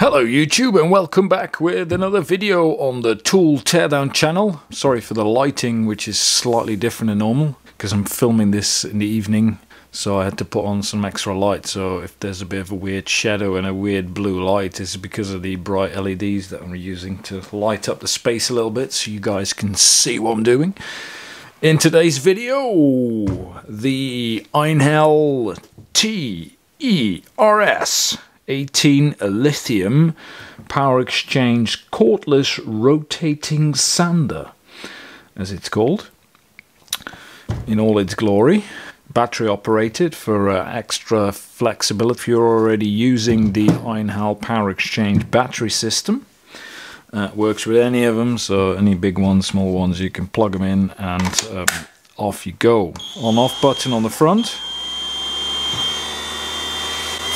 Hello YouTube and welcome back with another video on the Tool Teardown channel. Sorry for the lighting, which is slightly different than normal because I'm filming this in the evening, so I had to put on some extra light. So if there's a bit of a weird shadow and a weird blue light, it's because of the bright LEDs that I'm using to light up the space a little bit so you guys can see what I'm doing. In today's video, the Einhell TE-RS 18 lithium power exchange cordless rotating sander, as it's called, in all its glory. Battery operated for extra flexibility if you're already using the Einhell power exchange battery system. Works with any of them, so any big ones, small ones, you can plug them in and off you go. On off button on the front.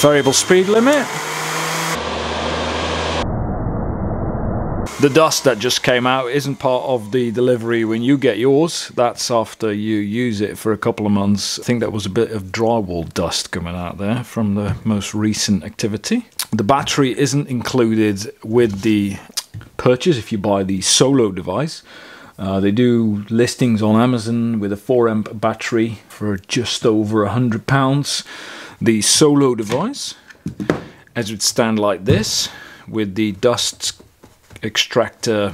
Variable speed limit. The dust that just came out isn't part of the delivery when you get yours. That's after you use it for a couple of months. I think that was a bit of drywall dust coming out there from the most recent activity. The battery isn't included with the purchase if you buy the solo device. They do listings on Amazon with a 4 amp battery for just over £100. The solo device, as it would stand like this, with the dust extractor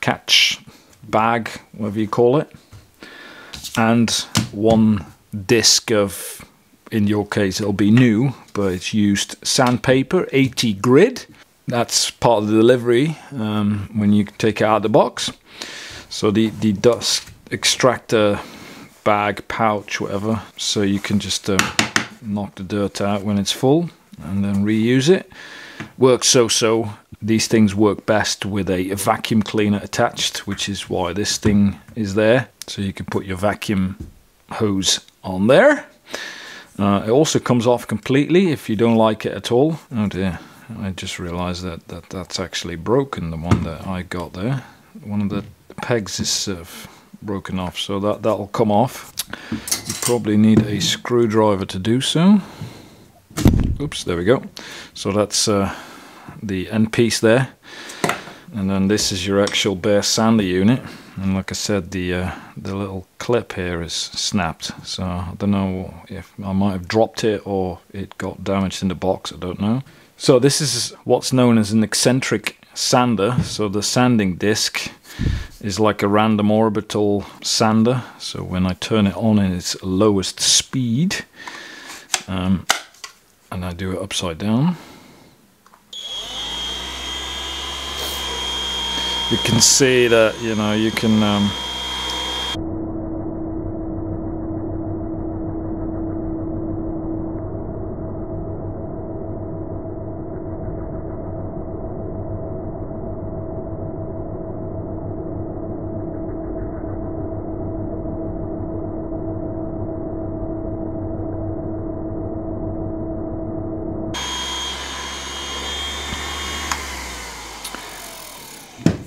catch bag, whatever you call it, and one disc of, in your case it'll be new, but it's used sandpaper, 80 grit. That's part of the delivery when you take it out of the box. So the dust extractor bag, pouch, whatever, so you can just knock the dirt out when it's full and then reuse it. Works so-so. These things work best with a vacuum cleaner attached, which is why this thing is there, so you can put your vacuum hose on there. It also comes off completely if you don't like it at all. Oh dear, I just realized that's actually broken. The one that I got there, one of the pegs is broken off, so that'll come off. You probably need a screwdriver to do so. Oops, there we go. So that's the end piece there, and then this is your actual bare sander unit. And like I said, the little clip here is snapped, so I don't know if I might have dropped it or it got damaged in the box, I don't know. So this is what's known as an eccentric sander. So the sanding disc is like a random orbital sander, so when I turn it on in its lowest speed, and I do it upside down, you can see that, you know, you can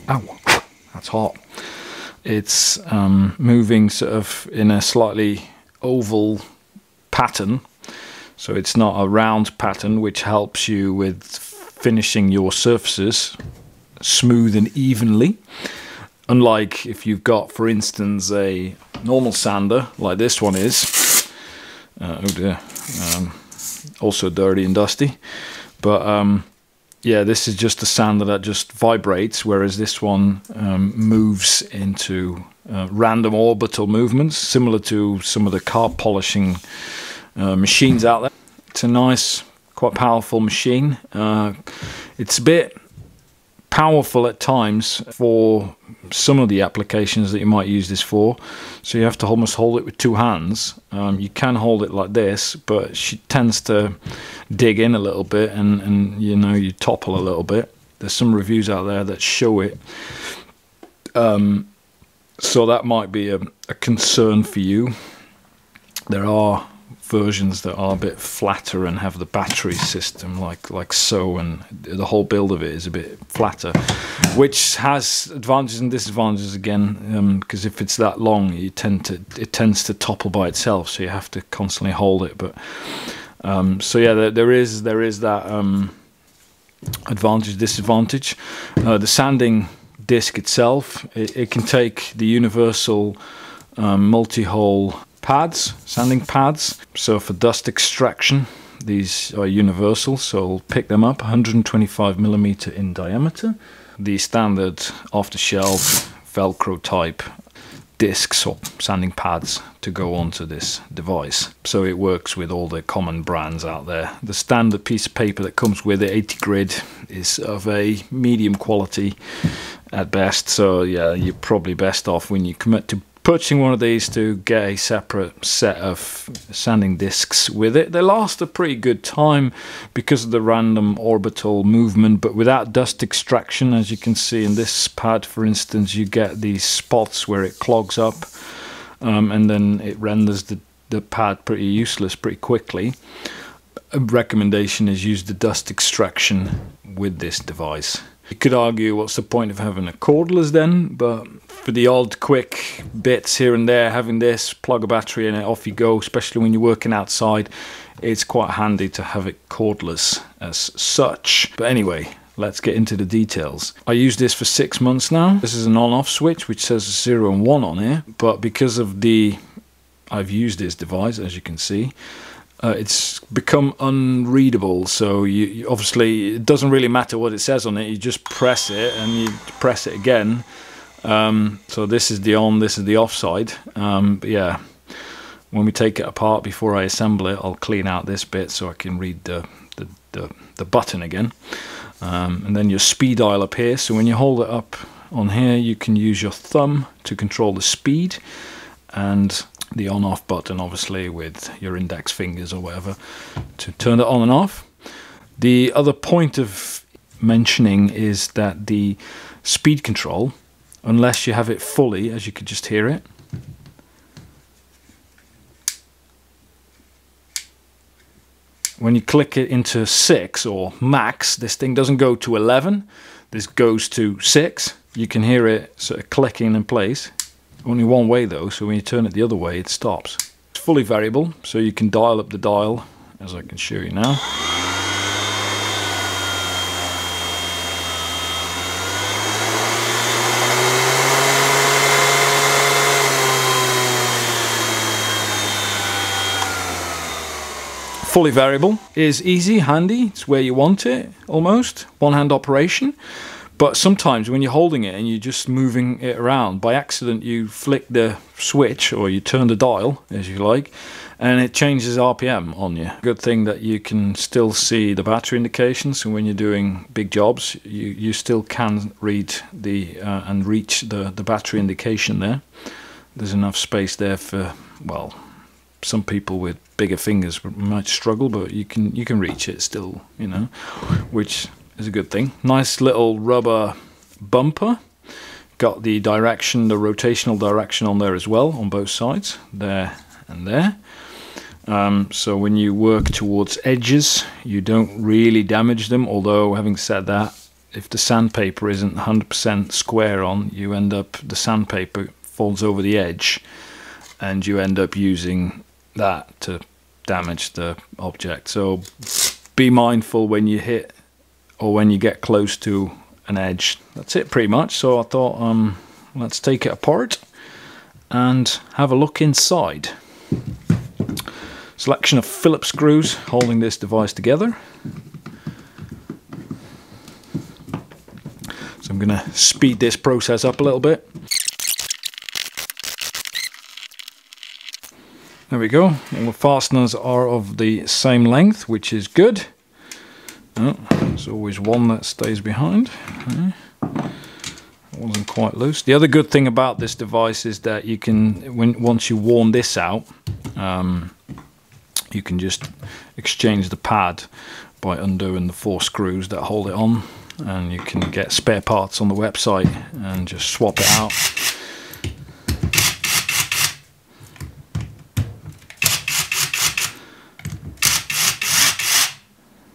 ow, that's hot. It's moving sort of in a slightly oval pattern, so it's not a round pattern, which helps you with finishing your surfaces smooth and evenly. Unlike if you've got, for instance, a normal sander like this one is, oh dear, also dirty and dusty, but yeah, this is just a sander that just vibrates, whereas this one moves into random orbital movements, similar to some of the car polishing machines out there. It's a nice, quite powerful machine. It's a bit powerful at times for some of the applications that you might use this for, so you have to almost hold it with two hands. You can hold it like this, but she tends to dig in a little bit and you know, you topple a little bit. There's some reviews out there that show it, so that might be a concern for you. There are versions that are a bit flatter and have the battery system like so, and the whole build of it is a bit flatter, which has advantages and disadvantages again, because if it's that long, it tends to topple by itself, so you have to constantly hold it. But So yeah, there is that advantage, disadvantage. The sanding disc itself, it can take the universal multi-hole pads, sanding pads. So for dust extraction, these are universal, so I'll pick them up, 125 millimeter in diameter. The standard off-the-shelf Velcro type discs or sanding pads to go onto this device. So it works with all the common brands out there. The standard piece of paper that comes with it, 80 grid, is of a medium quality at best. So yeah, you're probably best off when you commit to purchasing one of these to get a separate set of sanding discs with it. They last a pretty good time because of the random orbital movement, but without dust extraction, as you can see in this pad, for instance, you get these spots where it clogs up, and then it renders the pad pretty useless pretty quickly. A recommendation is use the dust extraction with this device. You could argue, what's the point of having a cordless then? But for the odd quick bits here and there, having this, plug a battery in it, off you go, especially when you're working outside, it's quite handy to have it cordless as such. But anyway, let's get into the details. I use this for 6 months now. This is an on-off switch, which says 0 and 1 on here, but because of the, I've used this device, as you can see, it's become unreadable, so you obviously, it doesn't really matter what it says on it, you just press it and you press it again. So this is the on, this is the off side. But yeah, when we take it apart, before I assemble it, I'll clean out this bit so I can read the button again. And then your speed dial up here, so when you hold it up on here, you can use your thumb to control the speed, and the on-off button, obviously, with your index fingers or whatever, to turn it on and off. The other point of mentioning is that the speed control, unless you have it fully, as you could just hear it, when you click it into 6 or max, this thing doesn't go to 11, this goes to 6. You can hear it sort of clicking in place. Only one way though, so when you turn it the other way, it stops. It's fully variable, so you can dial up the dial, as I can show you now. Fully variable is easy, handy, it's where you want it, almost. One-hand operation. But sometimes when you're holding it and you're just moving it around, by accident you flick the switch, or you turn the dial, as you like, and it changes RPM on you. Good thing that you can still see the battery indications, so when you're doing big jobs, you still can read the and reach the battery indication there. There's enough space there for, well, some people with bigger fingers might struggle, but you can reach it still, you know, which is a good thing. Nice little rubber bumper, got the direction, the rotational direction on there as well, on both sides, there and there. So when you work towards edges, you don't really damage them, although having said that, if the sandpaper isn't 100% square on, you end up, the sandpaper folds over the edge and you end up using that to damage the object. So be mindful when you hit or when you get close to an edge. That's it pretty much. So I thought, let's take it apart and have a look inside. Selection of Phillips screws holding this device together. So I'm gonna speed this process up a little bit. There we go. All the fasteners are of the same length, which is good. Oh, there's always one that stays behind. Okay. It wasn't quite loose. The other good thing about this device is that you can, once you worn this out, you can just exchange the pad by undoing the 4 screws that hold it on, and you can get spare parts on the website and just swap it out.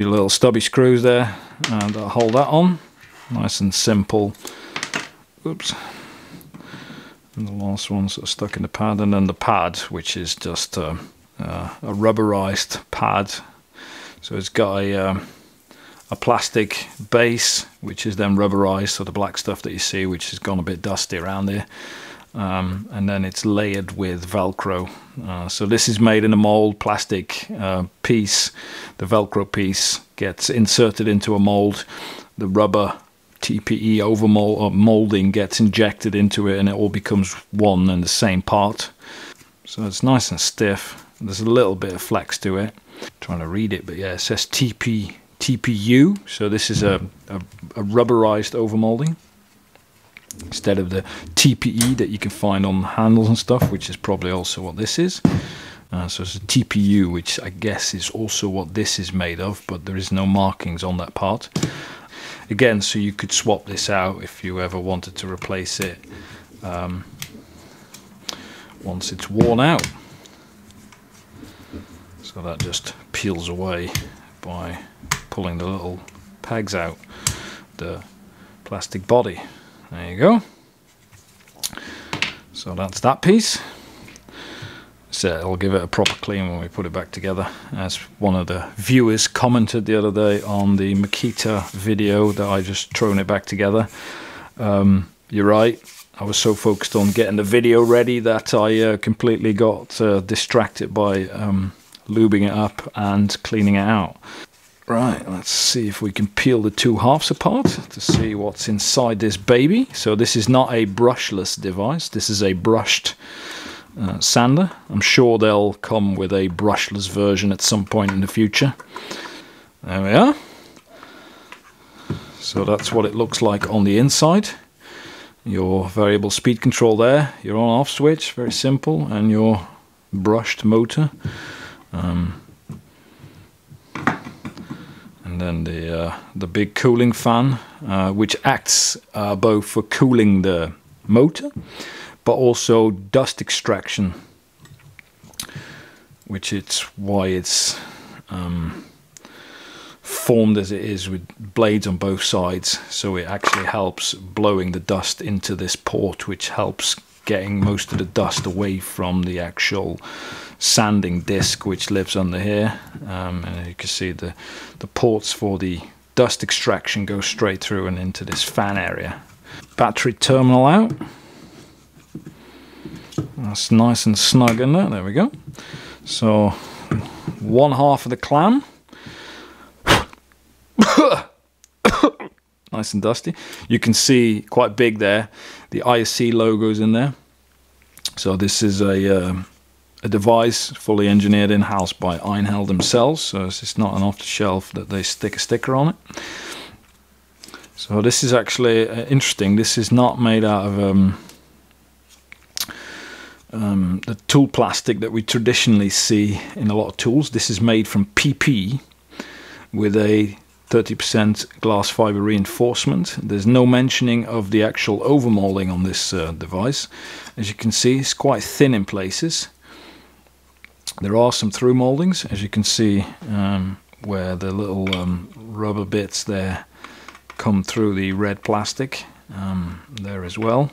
Your little stubby screws there, and I'll hold that on. Nice and simple. Oops. And the last one's sort of stuck in the pad, and then the pad, which is just a rubberized pad So it's got a plastic base, which is then rubberized, so the black stuff that you see, which has gone a bit dusty around there. And then it's layered with Velcro. So this is made in a mold plastic piece. The Velcro piece gets inserted into a mold. The rubber TPE molding gets injected into it, and it all becomes one and the same part. So it's nice and stiff. There's a little bit of flex to it. I'm trying to read it, but yeah, it says TPU. So this is a rubberized overmolding, instead of the TPE that you can find on handles and stuff, which is probably also what this is. So it's a TPU, which I guess is also what this is made of, but there is no markings on that part. Again, so you could swap this out if you ever wanted to replace it once it's worn out. So that just peels away by pulling the little pegs out, the plastic body. There you go. So that's that piece. So I'll give it a proper clean when we put it back together. As one of the viewers commented the other day on the Makita video that I just thrown it back together. You're right. I was so focused on getting the video ready that I completely got distracted by lubing it up and cleaning it out. Right, let's see if we can peel the two halves apart to see what's inside this baby. So this is not a brushless device. This is a brushed sander. I'm sure they'll come with a brushless version at some point in the future. There we are. So that's what it looks like on the inside. Your variable speed control there, your on-off switch, very simple, and your brushed motor. And then the big cooling fan, which acts both for cooling the motor, but also dust extraction, which it's why it's formed as it is, with blades on both sides. So it actually helps blowing the dust into this port, which helps getting most of the dust away from the actual sanding disc, which lives under here. And you can see the ports for the dust extraction go straight through and into this fan area. Battery terminal out. That's nice and snug in there. There we go. So one half of the clam. Nice and dusty. You can see quite big there, the ISC logo's in there. So this is a device fully engineered in-house by Einhell themselves. So it's not an off-the-shelf that they stick a sticker on it. So this is actually interesting. This is not made out of the tool plastic that we traditionally see in a lot of tools. This is made from PP with a 30% glass fiber reinforcement. There's no mentioning of the actual overmolding on this device. As you can see, it's quite thin in places. There are some through moldings, as you can see, where the little rubber bits there come through the red plastic there as well.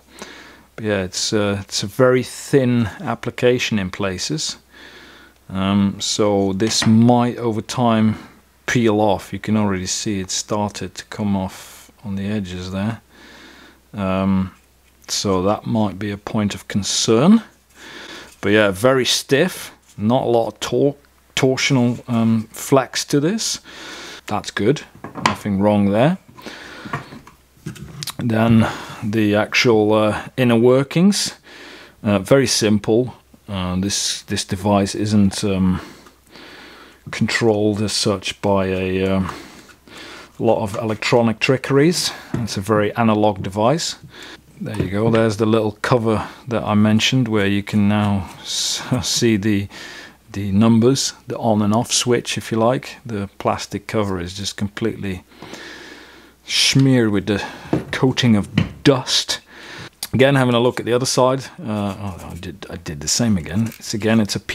But yeah, it's a very thin application in places. So this might over time peel off. You can already see it started to come off on the edges there. So that might be a point of concern. But yeah, very stiff, not a lot of torsional flex to this. That's good, nothing wrong there. Then the actual inner workings, very simple. This device isn't controlled as such by a lot of electronic trickeries. It's a very analog device. There you go, there's the little cover that I mentioned, where you can now see the numbers, the on and off switch, if you like. The plastic cover is just completely smeared with the coating of dust. Again, having a look at the other side, I did the same again. It's a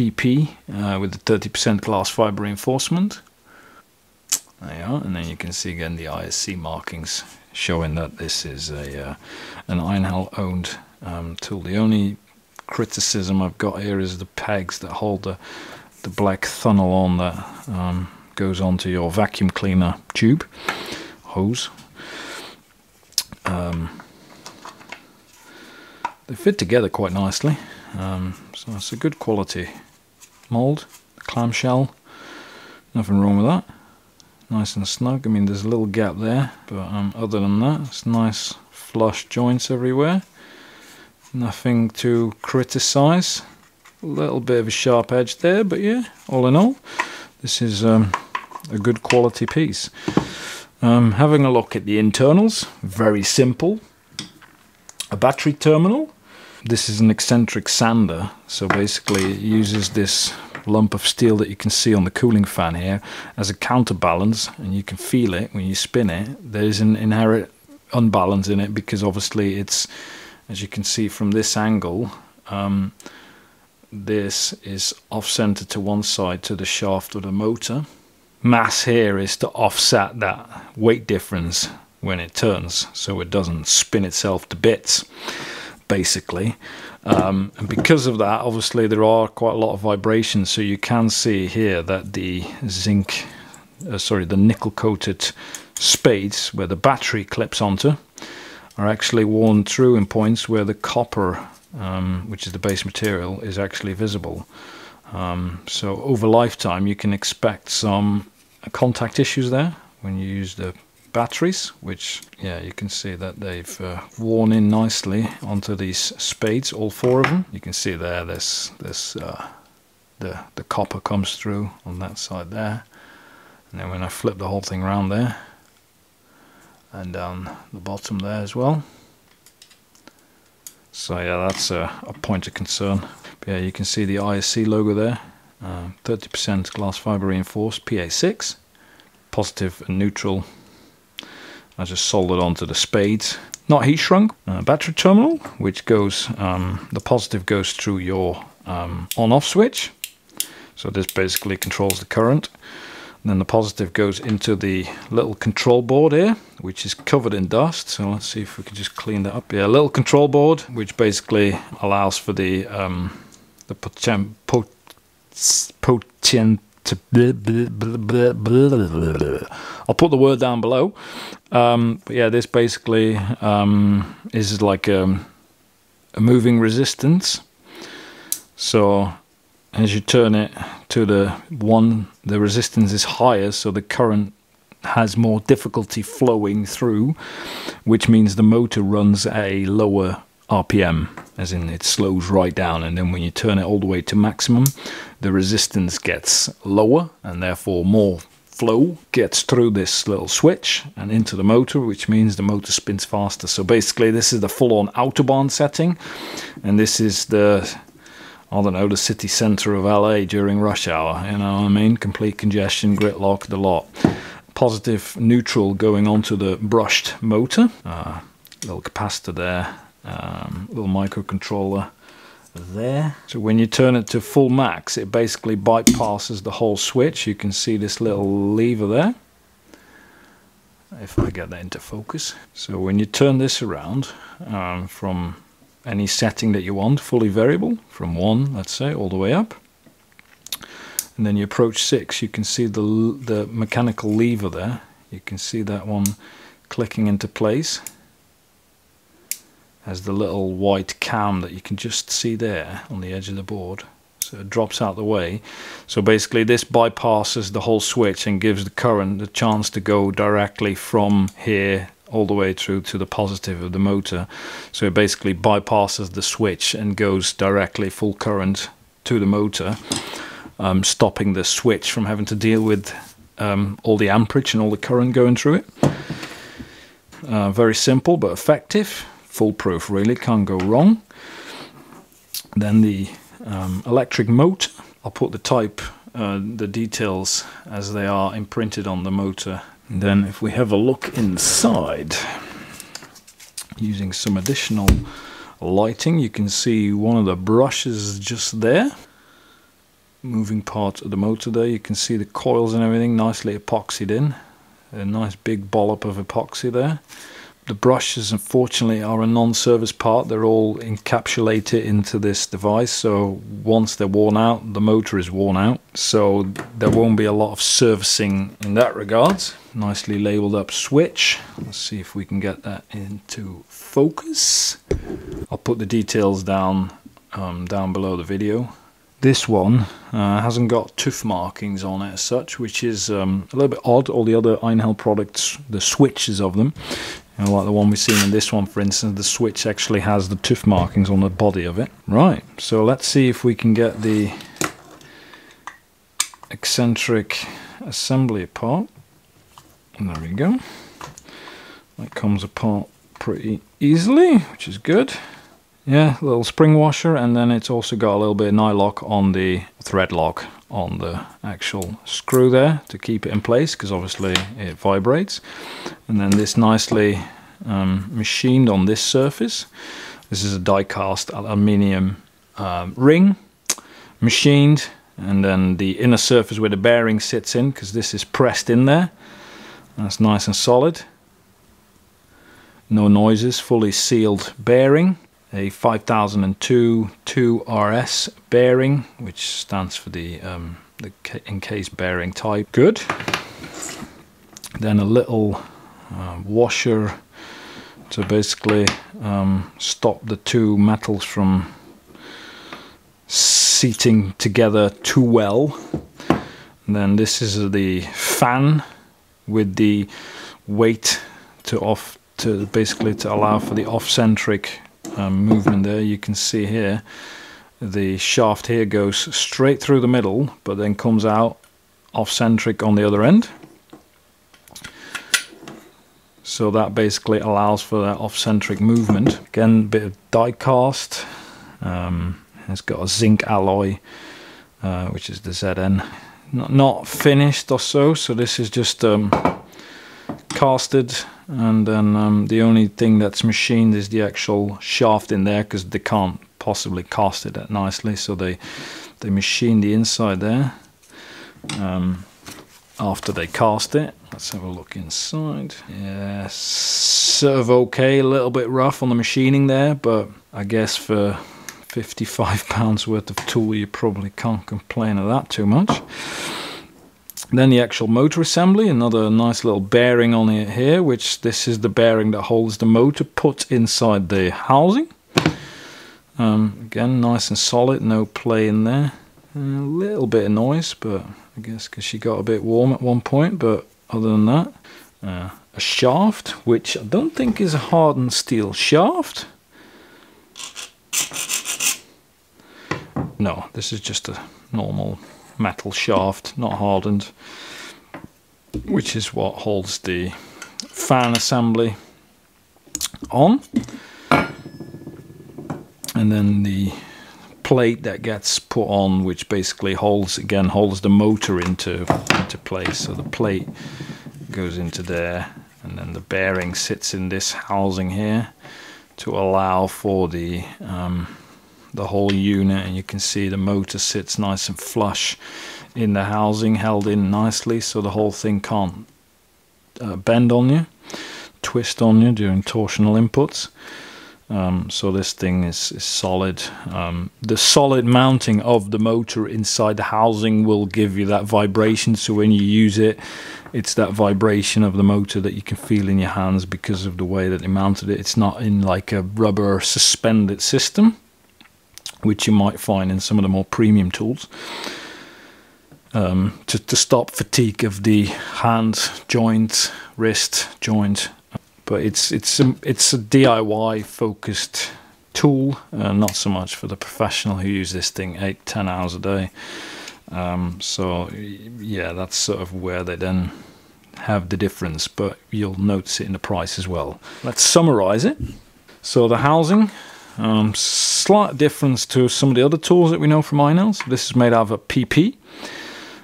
PP with the 30% glass fiber reinforcement. There you are, and then you can see again the ISC markings showing that this is an Einhell-owned tool. The only criticism I've got here is the pegs that hold the black funnel on that goes onto your vacuum cleaner tube, hose. They fit together quite nicely, so it's a good quality mould, clamshell, nothing wrong with that. Nice and snug. I mean, there's a little gap there, but other than that, it's nice flush joints everywhere. Nothing to criticize. A little bit of a sharp edge there, but yeah, all in all, this is a good quality piece. Having a look at the internals, very simple. A battery terminal. This is an eccentric sander, so basically it uses this lump of steel that you can see on the cooling fan here as a counterbalance, and you can feel it when you spin it. There's an inherent unbalance in it because obviously it's, as you can see from this angle, this is off-centered to one side to the shaft of the motor. Mass here is to offset that weight difference when it turns, so it doesn't spin itself to bits, basically. And because of that, obviously there are quite a lot of vibrations, so you can see here that the nickel coated spades where the battery clips onto are actually worn through in points where the copper, which is the base material, is actually visible. So over lifetime you can expect some contact issues there when you use the batteries, which, yeah, you can see that they've worn in nicely onto these spades, all four of them. You can see there, the copper comes through on that side there, and then when I flip the whole thing around there and down the bottom there as well. So yeah, that's a point of concern. But yeah, you can see the ISC logo there, 30% glass fiber reinforced, PA6, positive and neutral. I just soldered onto the spades. Not heat shrunk. Battery terminal, which goes, the positive goes through your on-off switch. So this basically controls the current. And then the positive goes into the little control board here, which is covered in dust. So let's see if we can just clean that up. Yeah, little control board, which basically allows for the potential. I'll put the word down below. But yeah, this basically is like a moving resistance. So as you turn it to the one, the resistance is higher, so the current has more difficulty flowing through, which means the motor runs at a lower RPM, as in it slows right down, and then when you turn it all the way to maximum, the resistance gets lower, and therefore more flow gets through this little switch and into the motor, which means the motor spins faster. So basically this is the full-on Autobahn setting, and this is the, I don't know, the city center of LA during rush hour, you know what I mean? Complete congestion, gridlock, the lot. Positive neutral going onto the brushed motor, little capacitor there, little microcontroller there. So when you turn it to full max, it basically bypasses the whole switch. You can see this little lever there, if I get that into focus. So when you turn this around from any setting that you want, fully variable, from 1, let's say, all the way up, and then you approach 6, you can see the mechanical lever there. You can see that one clicking into place as the little white cam that you can just see there on the edge of the board. So it drops out the way. So basically this bypasses the whole switch and gives the current the chance to go directly from here all the way through to the positive of the motor. So it basically bypasses the switch and goes directly full current to the motor, stopping the switch from having to deal with all the amperage and all the current going through it. Very simple but effective. Foolproof, really, can't go wrong. Then the electric motor. I'll put the type, the details as they are imprinted on the motor. And then if we have a look inside, using some additional lighting, you can see one of the brushes just there. Moving part of the motor there, you can see the coils and everything nicely epoxied in. A nice big dollop of epoxy there. The brushes, unfortunately, are a non-service part. They're all encapsulated into this device, so once they're worn out, the motor is worn out, so there won't be a lot of servicing in that regard. Nicely labeled up switch. Let's see if we can get that into focus. I'll put the details down down below the video. This one hasn't got tooth markings on it as such, which is a little bit odd. All the other Einhell products, the switches of them, you know, like the one we've seen in this one, for instance, the switch actually has the tooth markings on the body of it. Right, so let's see if we can get the eccentric assembly apart. And there we go. That comes apart pretty easily, which is good. Yeah, little spring washer, and then it's also got a little bit of nylock on the thread lock on the actual screw there to keep it in place, because obviously it vibrates. And then this nicely machined on this surface. This is a die-cast aluminium ring, machined, and then the inner surface where the bearing sits in, because this is pressed in there. That's nice and solid. No noises, fully sealed bearing. A 5002 TE-RS bearing, which stands for the encased bearing type. Good. Then a little washer to basically stop the two metals from seating together too well. And then this is the fan with the weight to allow for the off-centric movement there. You can see here the shaft here goes straight through the middle, but then comes out off-centric on the other end, so that basically allows for that off-centric movement. Again, a bit of die cast. It's got a zinc alloy, which is the ZN, not finished or so this is just casted, and then the only thing that's machined is the actual shaft in there, because they can't possibly cast it that nicely, so they machine the inside there after they cast it. Let's have a look inside. Yeah, sort of okay, a little bit rough on the machining there, but I guess for £55 worth of tool you probably can't complain of that too much. Then the actual motor assembly, another nice little bearing on it here, which this is the bearing that holds the motor put inside the housing. Again, nice and solid, no play in there. A little bit of noise, but I guess because she got a bit warm at one point, but other than that, a shaft, which I don't think is a hardened steel shaft. No, this is just a normal metal shaft, not hardened, which is what holds the fan assembly on. And then the plate that gets put on, which basically holds the motor into place. So the plate goes into there, and then the bearing sits in this housing here to allow for the whole unit. And you can see the motor sits nice and flush in the housing, held in nicely, so the whole thing can't bend on you, twist on you during torsional inputs. So this thing is solid. The solid mounting of the motor inside the housing will give you that vibration, so when you use it, it's that vibration of the motor that you can feel in your hands because of the way that they mounted it. It's not in like a rubber suspended system, which you might find in some of the more premium tools, to stop fatigue of the hand joint, wrist joint. But it's a DIY focused tool, not so much for the professional who use this thing 8-10 hours a day. So yeah, that's sort of where they then have the difference, but you'll notice it in the price as well. Let's summarize it. So the housing, slight difference to some of the other tools that we know from Einhell. So this is made out of a PP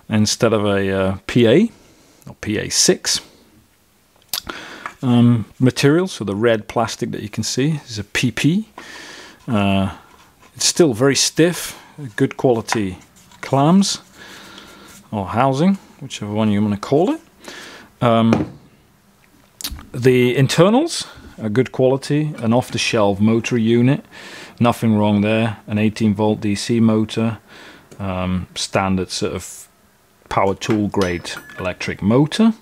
instead of a PA or PA6 material. So the red plastic that you can see is a PP. It's still very stiff, good quality clams or housing, whichever one you want to call it. The internals a good quality, an off-the-shelf motor unit, nothing wrong there, an 18 volt DC motor, standard sort of power tool grade electric motor.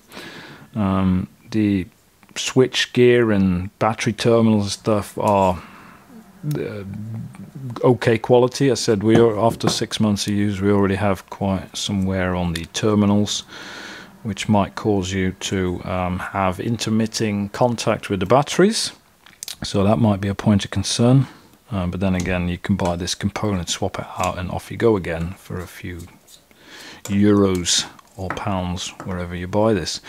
The switch gear and battery terminals and stuff are okay quality. I said we are, after 6 months of use, we already have quite some wear on the terminals, which might cause you to have intermitting contact with the batteries, so that might be a point of concern. But then again, you can buy this component, swap it out, and off you go again for a few euros or pounds wherever you buy this.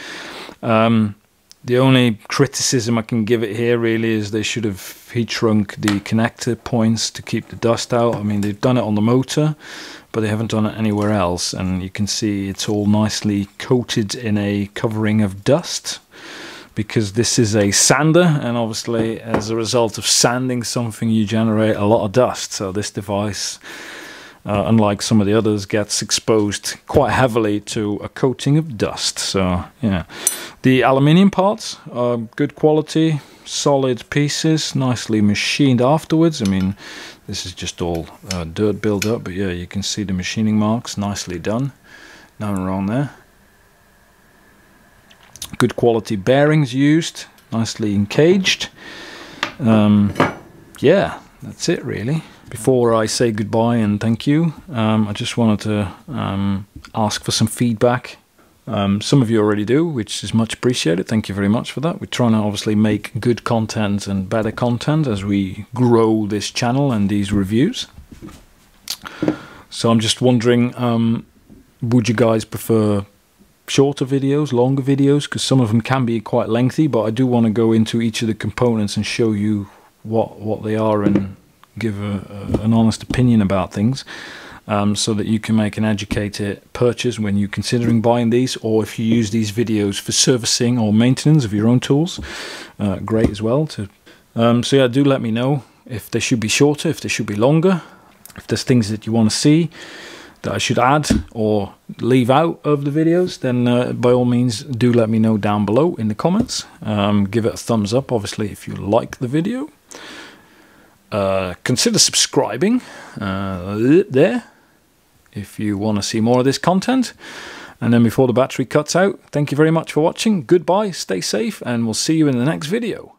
The only criticism I can give it here really is they should have heat shrunk the connector points to keep the dust out. I mean, they've done it on the motor, but they haven't done it anywhere else. And you can see it's all nicely coated in a covering of dust, because this is a sander, and obviously as a result of sanding something, you generate a lot of dust. So this device, unlike some of the others, gets exposed quite heavily to a coating of dust. So yeah, the aluminium parts are good quality, solid pieces, nicely machined afterwards. I mean, this is just all dirt build up, but yeah, you can see the machining marks, nicely done, nothing wrong there. Good quality bearings used, nicely encaged. Yeah, that's it really. Before I say goodbye and thank you, I just wanted to ask for some feedback. Some of you already do, which is much appreciated. Thank you very much for that. We're trying to obviously make good content and better content as we grow this channel and these reviews. So I'm just wondering, would you guys prefer shorter videos, longer videos? Because some of them can be quite lengthy, but I do want to go into each of the components and show you what they are and give an honest opinion about things, so that you can make an educated purchase when you're considering buying these, or if you use these videos for servicing or maintenance of your own tools, great as well. So yeah, do let me know if they should be shorter, if they should be longer, if there's things that you want to see that I should add or leave out of the videos, then by all means do let me know down below in the comments. Give it a thumbs up obviously if you like the video. Consider subscribing there if you want to see more of this content. And then before the battery cuts out, thank you very much for watching. Goodbye, stay safe, and we'll see you in the next video.